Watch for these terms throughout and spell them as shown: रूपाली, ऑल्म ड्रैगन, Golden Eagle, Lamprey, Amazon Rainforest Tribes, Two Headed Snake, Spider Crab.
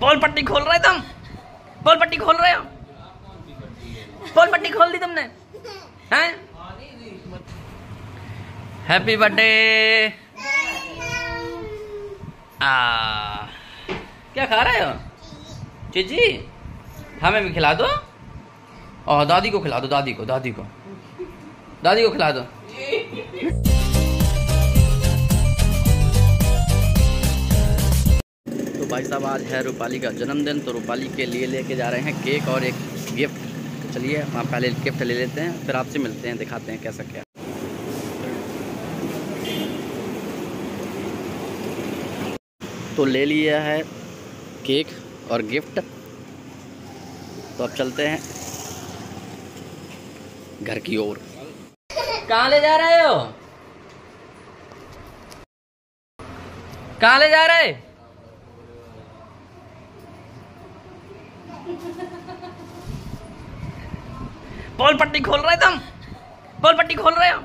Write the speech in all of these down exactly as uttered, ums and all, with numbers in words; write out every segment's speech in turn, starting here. Ball पट्टी खोल रहे तुम, बॉल पट्टी खोल रहे हो, बॉल पट्टी खोल दी तुमने हैं। Happy birthday. आ क्या खा रहे हो चीजी? हमें भी खिला दो और दादी को खिला दो, दादी को दादी को दादी को खिला दो। तो भाई साहब आज है रूपाली का जन्मदिन, तो रूपाली के लिए लेके जा रहे हैं केक और एक गिफ्ट। चलिए हम पहले गिफ्ट ले लेते हैं, फिर आपसे मिलते हैं, दिखाते हैं कैसा क्या। तो ले लिया है केक और गिफ्ट, तो अब चलते हैं घर की ओर। कहाँ ले जा रहे हो, कहाँ ले जा रहे? बॉल पट्टी खोल रहे तुम, बॉल पट्टी खोल रहे हो,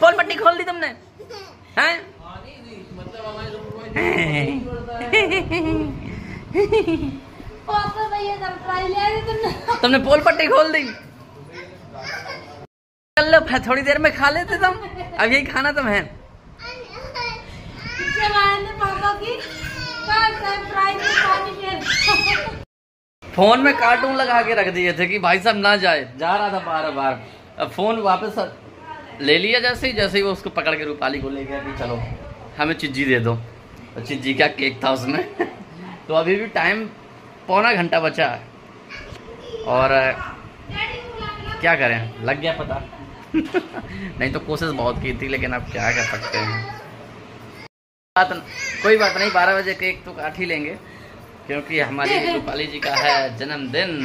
बॉल पट्टी खोल दी तुमने हैं। तुमने पोल पट्टी खोल दी। चलो थोड़ी देर में खा लेते तुम, अब यही खाना तुम है। फोन में कार्टून लगा के रख दिए थे कि भाई साहब ना जाए, जा रहा था बार बार। अब फोन वापस ले लिया जैसे ही, जैसे ही वो उसको पकड़ के रूपाली को ले गया कि चलो हमें चिज्जी दे दो। चिज्जी का केक था उसमें। तो अभी भी टाइम पौना घंटा बचा है और क्या करें, लग गया पता। नहीं तो कोशिश बहुत की थी, लेकिन अब क्या कर सकते हैं। बात कोई बात नहीं, बारह बजे केक तो काट ही लेंगे क्योंकि हमारी रूपाली जी का है जन्मदिन।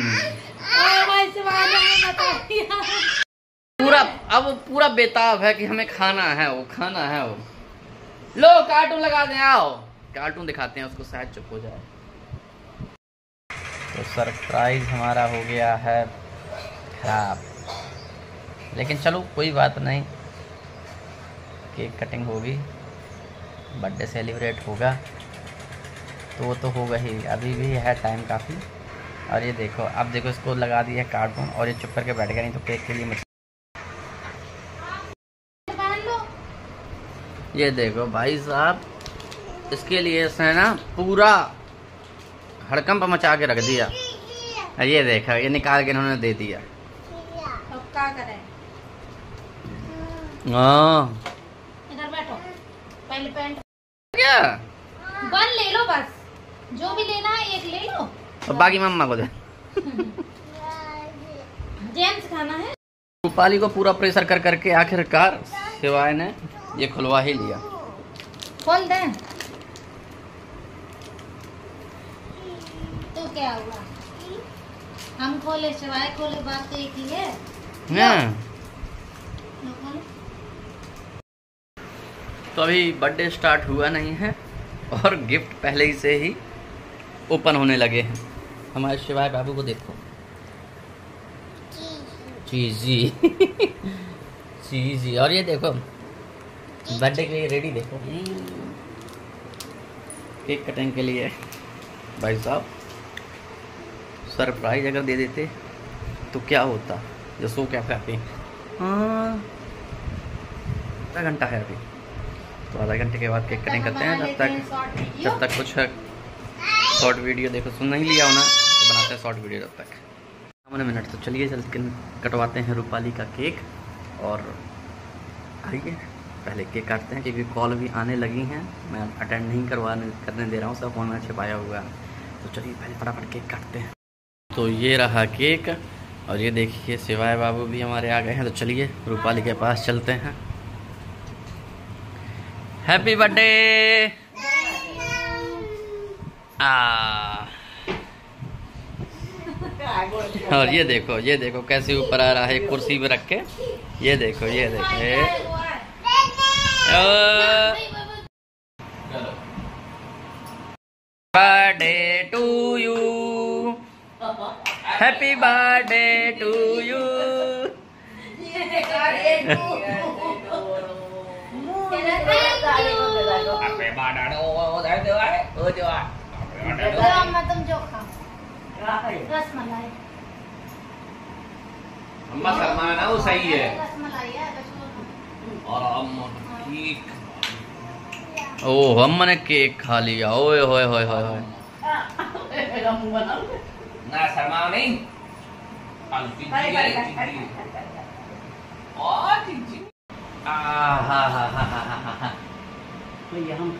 पूरा अब वो पूरा बेताब है कि हमें खाना है, वो खाना है। वो लो कार्टून लगा दें, आओ कार्टून दिखाते हैं उसको, शायद चुप हो जाए। तो सरप्राइज हमारा हो गया है खराब, लेकिन चलो कोई बात नहीं। केक कटिंग होगी, बर्थडे सेलिब्रेट होगा, तो वो तो होगा ही। अभी भी है टाइम काफ़ी। और ये देखो, अब देखो इसको लगा दिया कार्टून और ये चुप करके बैठ गया, नहीं तो केक के लिए। ये देखो भाई साहब, इसके लिए इसने ना पूरा हड़कंप मचा के रख दिया। ये देखा, ये निकाल के इन्होंने दे दिया। अब क्या करें? इधर बैठो, पहले पैंट क्या? बन ले लो बस, जो भी लेना है एक ले लो और बाकी मम्मा को दे। जेम्स खाना है। रूपाली को पूरा प्रेशर कर करके आखिरकार शिवाय ने ये खुलवा ही लिया। खोल दे तो क्या हुआ, हम खोले शिवाय खोले, बात तो एक ही है ना। तो अभी बर्थडे स्टार्ट हुआ नहीं है और गिफ्ट पहले ही से ही ओपन होने लगे हैं। हमारे शिवाय बाबू को देखो, चीजी चीजी। और ये देखो बर्थडे के लिए रेडी, देखो केक कटिंग के लिए। भाई साहब सरप्राइज अगर दे देते तो क्या होता, जसो क्या कहते हैं। हाँ आधा घंटा है अभी, तो आधा घंटे के बाद केक कटिंग करते हैं। जब तक जब तक कुछ शॉर्ट वीडियो देखो, सुन नहीं लिया होना तो बनाते हैं शॉर्ट वीडियो। जब तक सामने मिनट, तो चलिए चल कटवाते हैं रूपाली का केक और आइए पहले केक काटते हैं क्योंकि कॉल भी आने लगी हैं। मैं अटेंड नहीं करवाने करने दे रहा हूँ, सब फोन में छिपाया हुआ है। तो चलिए पहले फटाफट केक काटते हैं। तो ये रहा केक और ये देखिए शिवाय बाबू भी हमारे आ गए हैं। तो चलिए रूपाली के पास चलते हैं। Happy birthday. आ और ये देखो, ये देखो कैसे ऊपर आ रहा है कुर्सी पर रख के। ये देखो, ये देखो birthday to you, happy birthday to you. गरम में तुम जोखा रसमलाई अम्मा शर्मा ना वो सही है रसमलाई है और अम्मा केक ओह अम्मा ने केक खा लिया ओए होए होए होए मेरा मुंह बनाओ ना शर्मा नहीं हम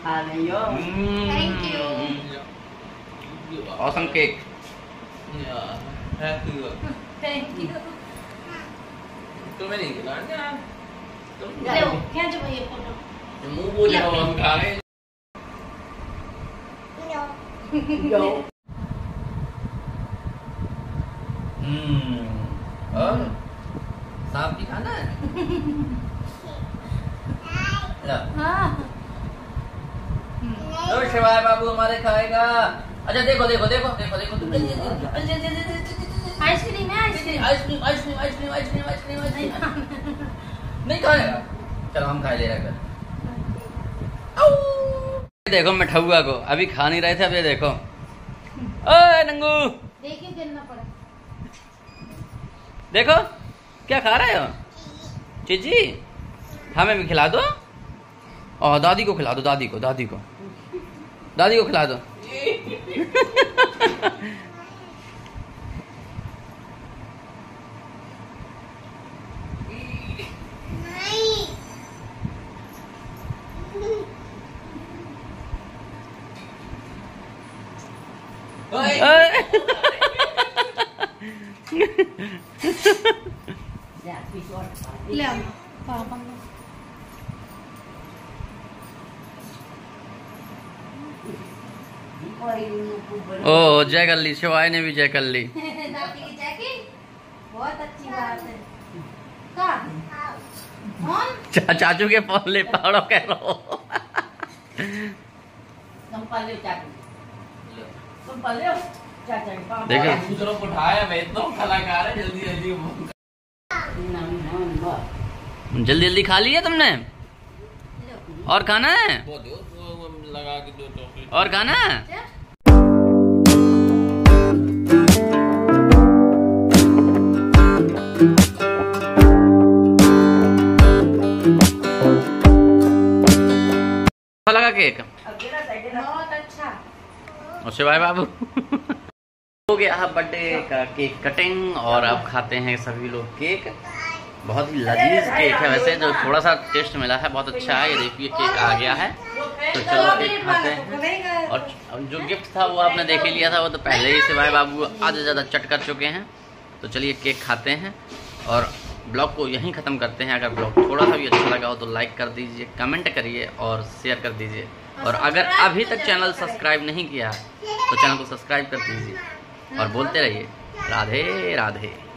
खा रहे thank you awesome cake thank you तुम्हें नहीं खिलाना और सांप दिखाना है शिवाय बाबू हमारे खाएगा। अच्छा देखो देखो देखो देखो देखो ice cream ice cream ice cream ice cream ice cream ice cream ice cream ice cream नहीं खाएगा। चलो हम खा ले कर देखो मिठुआ को अभी खा नहीं रहे थे अब ये देखो ओए नंगू देखिए गिरना पड़ा देखो क्या खा रहे हो चीजी हमें भी खिला दो और दादी को खिला दो दादी को दादी को दादी को खिला दो ले पापा ओह जय कर ली शिवाय ने भी जय कर ली बहुत अच्छी बात है का चाचू के पल्ले पाड़ो कह लो तुम पल्ले चाचू तुम पल्ले चाचा देखो उठाया मैं तो कलाकार है जल्दी जल्दी जल्दी जल्दी खा लिया तुमने और खाना है वो दो, वो लगा के दो चॉकलेट और खाना है लगा केक बहुत अच्छा और शिवाय बाबू हो गया बर्थडे का केक कटिंग और अब खाते हैं सभी लोग केक। बहुत ही लजीज केक है वैसे जो थोड़ा सा टेस्ट मिला है बहुत अच्छा है। ये देखिए केक आ गया है तो चलो केक खाते हैं। और जो गिफ्ट था वो आपने देख ही लिया था वो तो पहले ही शिवाय बाबू आधे ज़्यादा चट कर चुके हैं। तो चलिए केक खाते हैं और ब्लॉग को यहीं ख़त्म करते हैं। अगर ब्लॉग थोड़ा सा भी अच्छा लगा हो तो लाइक कर दीजिए कमेंट करिए और शेयर कर दीजिए। और अगर अभी तक चैनल सब्सक्राइब नहीं किया तो चैनल को सब्सक्राइब कर दीजिए और बोलते रहिए राधे राधे।